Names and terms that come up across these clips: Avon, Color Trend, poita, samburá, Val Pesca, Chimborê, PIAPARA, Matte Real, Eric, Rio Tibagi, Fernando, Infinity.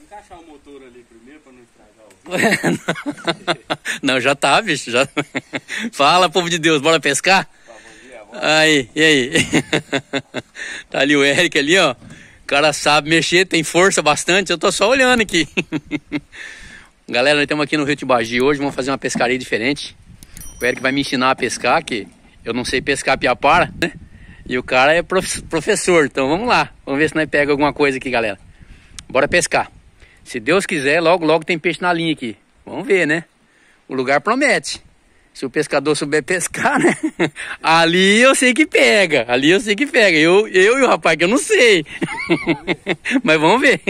Vou encaixar o motor ali primeiro pra não estragar o vídeo. Não, já tá, bicho. Já... Fala, povo de Deus, bora pescar? Tá, bom dia, bora. Aí, e aí? Tá ali o Eric ali, ó. O cara sabe mexer, tem força bastante. Eu tô só olhando aqui. Galera, nós estamos aqui no Rio Tibagi hoje. Vamos fazer uma pescaria diferente. O Eric vai me ensinar a pescar, que eu não sei pescar piapara, né? E o cara é professor, então vamos lá. Vamos ver se nós pega alguma coisa aqui, galera. Bora pescar. Se Deus quiser, logo, logo tem peixe na linha aqui. Vamos ver, né? O lugar promete. Se o pescador souber pescar, né? Ali eu sei que pega. Ali eu sei que pega. Eu e o rapaz que eu não sei. Mas vamos ver.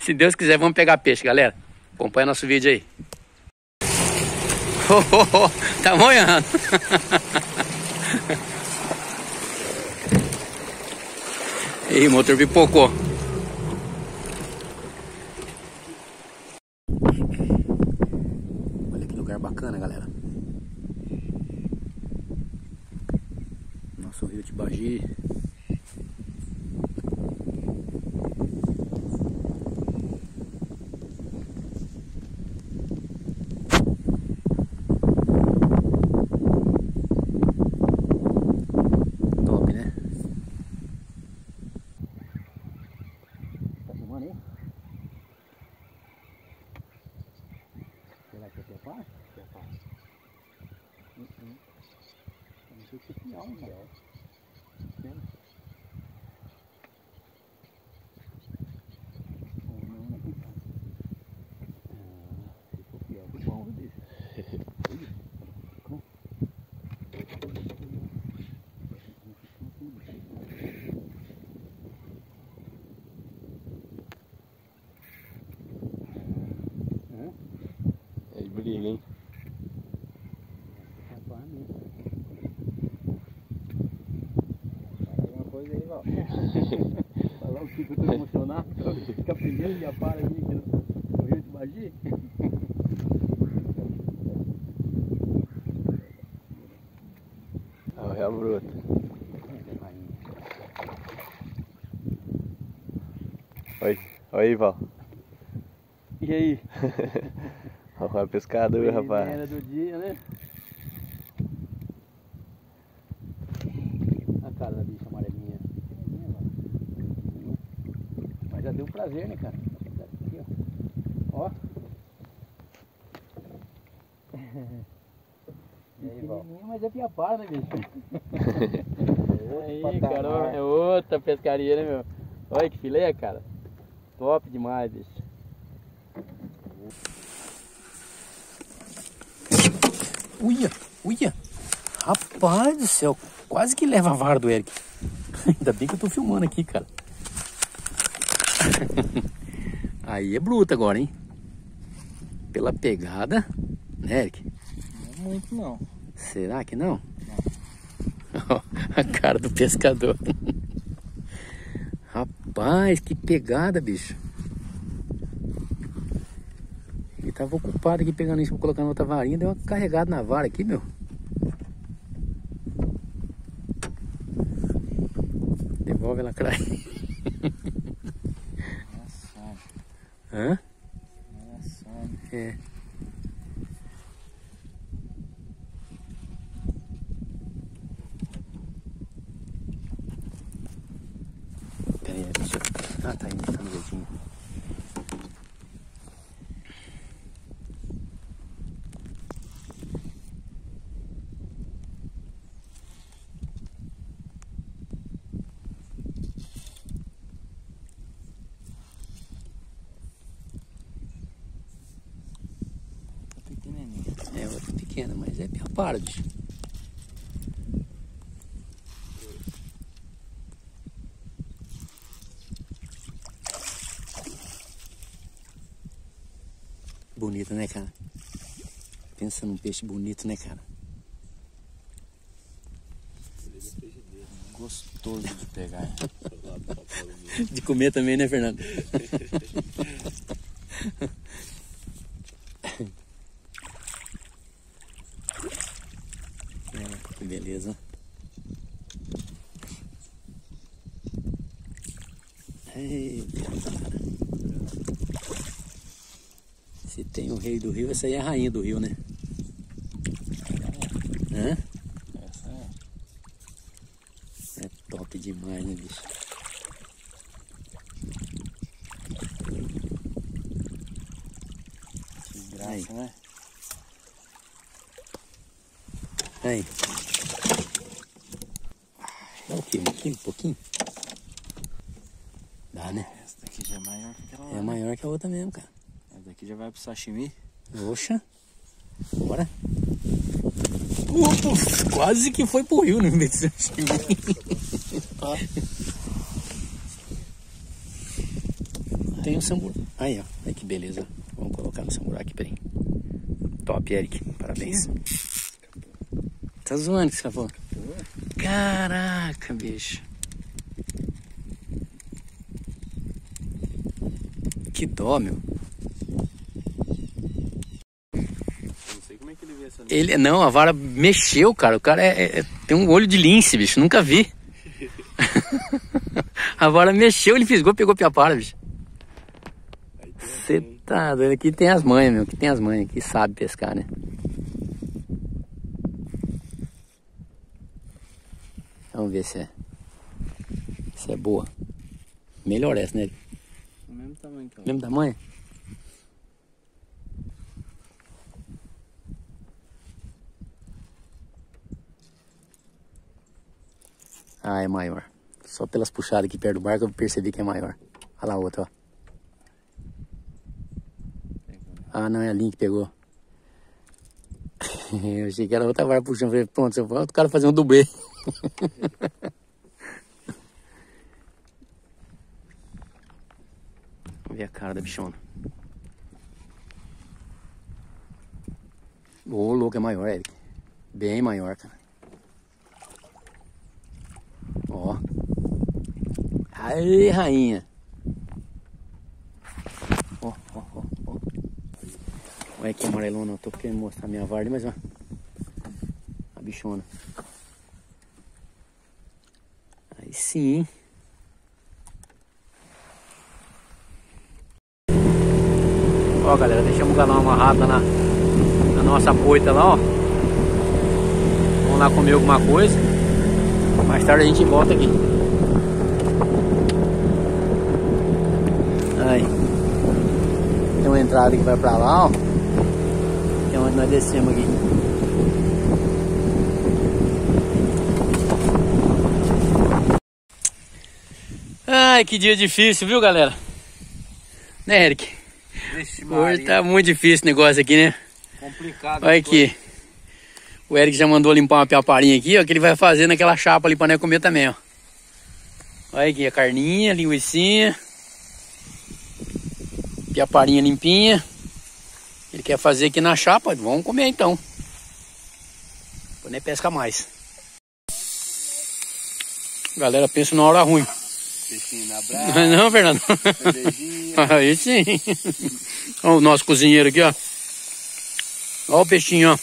Se Deus quiser, vamos pegar peixe, galera. Acompanha nosso vídeo aí. Tá moiando. Ih, motor pipocou. Olha que lugar bacana, galera. Nosso Rio Tibagi. Falar o que eu tô emocionado, fica primeiro e apara aqui no Rio Tibagi. Olha o réu bruto. Oi, oi, Val. E aí? Olha pescador, primeira rapaz. Primeira do dia, né? A cara da bicha amarelinha. Mas já deu um prazer, né, cara? Aqui, ó. Ó. E aí, Val? Mas é piapara, né, bicho? Aí, caramba, é outra pescaria, né, meu? Olha que filé, cara. Top demais, bicho. Uia, uia, rapaz do céu, quase que leva a vara do Eric. Ainda bem que eu tô filmando aqui, cara. Aí é bruta agora, hein? Pela pegada, né, Eric? Não é muito, não. Será que não? Não. A cara do pescador. Rapaz, que pegada, bicho. Tava ocupado aqui pegando isso pra colocar na outra varinha. Deu uma carregada na vara aqui, meu. Devolve ela, craia. É. Hã? É. É. Pera aí, deixa eu... Ah, tá indo, tá no jeitinho. Mas é piapara, bicho. Bonito, né, cara? Pensa num peixe bonito, né, cara? Gostoso de pegar, hein? De comer também, né, Fernando? Beleza. Eita, cara. Tem o rei do rio, essa aí é a rainha do rio, né? Hã? É top demais, né, bicho? Que graça, aí, né? Aí. Dá o quê? Um pouquinho? Dá, né? Essa daqui já é maior que aquela lá. É maior que a outra mesmo, cara. Essa daqui já vai pro sashimi. Oxa. Bora. Quase que foi pro rio no meio do sashimi. Tem um samburá. Aí, ó. Olha que beleza. Vamos colocar no samburá aqui, peraí. Top, Eric. Parabéns. Tá zoando que escapou? Caraca, bicho. Que dó, meu. Não sei como é que ele vê essa... Ele, não, a vara mexeu, cara. O cara tem um olho de lince, bicho. Nunca vi. A vara mexeu, ele fisgou, pegou piapara, bicho. Você tá doido. Aqui tem as manhas, meu. Aqui tem as manhas. Aqui sabe pescar, né? Vamos ver se é boa. Melhor essa, né? Do mesmo tamanho que ela. Mesmo tamanho? Ah, é maior. Só pelas puxadas aqui perto do barco eu percebi que é maior. Olha lá a outra, ó. Ah, não, é a linha que pegou. Eu achei que era outra vara puxando. Falei, pronto, se eu volto, o cara fazer um dublê. Vamos ver a cara da bichona. Ô, louco, é maior, Eric. Bem maior, cara. Ó. Aí, rainha. Ó, ó, ó, ó. Olha que amarelona. Eu tô querendo mostrar minha vara, mas ó. A bichona. Sim. Ó, galera, deixamos o galão amarrado na nossa poita lá, ó. Vamos lá comer alguma coisa. Mais tarde a gente volta aqui. Aí. Tem uma entrada que vai pra lá, ó. Que é onde nós descemos aqui. Ai, que dia difícil, viu, galera? Né, Eric? Hoje tá muito difícil o negócio aqui, né? Complicado. Olha aqui. O Eric já mandou limpar uma piaparinha aqui, ó, que ele vai fazer naquela chapa ali pra nós comer também, ó. Olha aqui, a carninha, linguicinha. Piaparinha limpinha. Ele quer fazer aqui na chapa, vamos comer então. Pra nem pescar mais. Galera, pensa na hora ruim. Peixinho na brasa. Não, Fernando. Aí sim. Olha o nosso cozinheiro aqui, ó. Olha o peixinho, ó.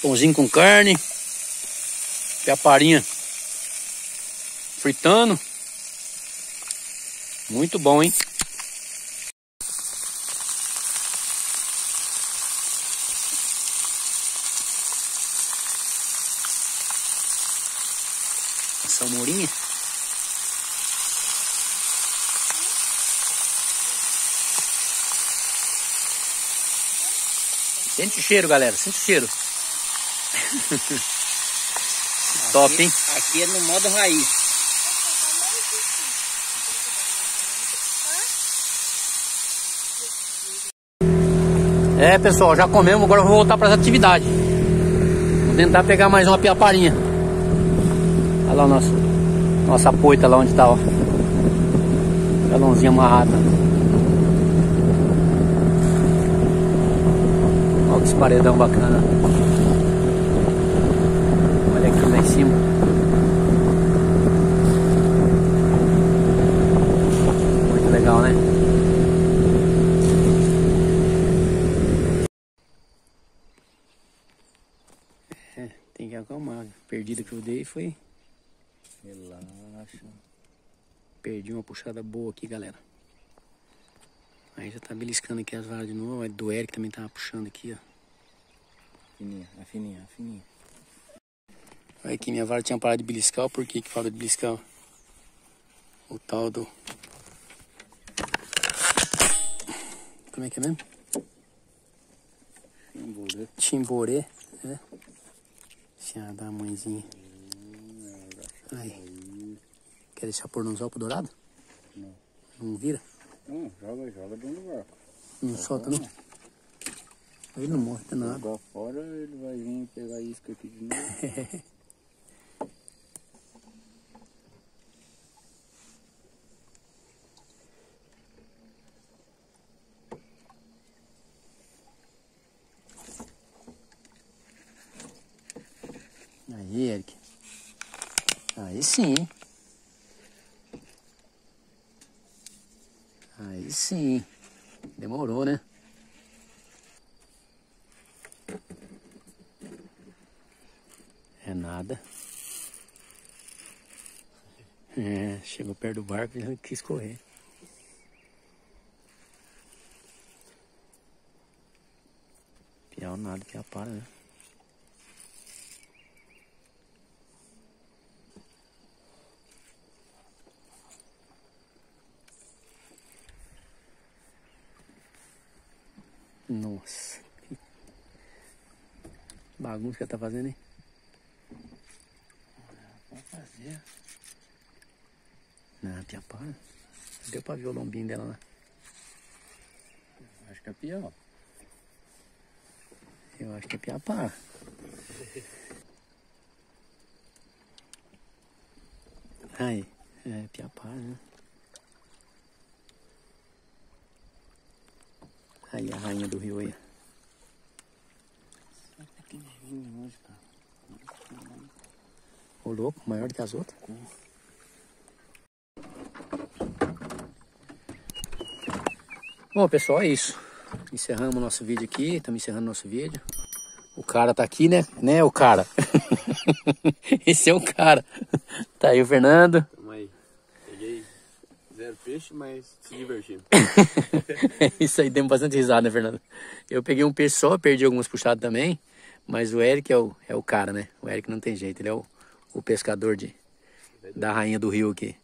Pãozinho com carne. Piaparinha fritando. Muito bom, hein? Essa mourinha. Sente o cheiro, galera. Sente o cheiro. Aqui, top, hein? Aqui é no modo raiz. É, pessoal, já comemos. Agora eu vou voltar para as atividades. Vou tentar pegar mais uma piaparinha. Olha lá o nossa poita lá onde tá, ó. Galãozinha amarrada. Esse paredão bacana. Olha aqui lá em cima. Muito legal, né? É, tem que acalmar. A perdida que eu dei foi... Relaxa. Perdi uma puxada boa aqui, galera. Aí já tá beliscando aqui as varas de novo. A do Eric também tava puxando aqui, ó. Fininha, a fininha, a fininha. Olha aqui, minha vara tinha parado de beliscar. Por que que fala de beliscar? O tal do... Como é que é mesmo? Chimborê. Chimborê, é. Deixa da mãezinha. Aí. Quer deixar por nozal pro dourado? Não. Não vira? Não, joga bem no barco. Não solta, não? Ele não morre, tá nada. Jogar fora, ele vai vir pegar a isca aqui de novo. Aí, Eric. Aí sim, hein? Aí sim. Demorou, né? É nada. É, chegou perto do barco e já quis correr. Piau nada, piapara, né? Nossa, que bagunça que ela tá fazendo, hein? Pode fazer. Não, piapara. Deu pra ver o lombinho dela lá. Acho que é pior. Eu acho que é piapara. Aí, é piapara, né? Aí a rainha do rio aí. Ô louco, maior que as outras. Bom pessoal, é isso. Encerramos o nosso vídeo aqui. Estamos encerrando o nosso vídeo. O cara tá aqui, né? Né, o cara? Esse é o cara. Tá aí o Fernando. Tamo aí. Peguei. Zero peixe, mas se divertindo. É isso aí, demos bastante risada, né, Fernando? Eu peguei um peixe só, perdi algumas puxadas também, mas o Eric é o cara, né? O Eric não tem jeito, ele é o pescador da rainha do rio aqui.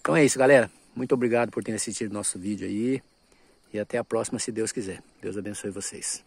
Então é isso, galera. Muito obrigado por terem assistido nosso vídeo aí e até a próxima, se Deus quiser. Deus abençoe vocês.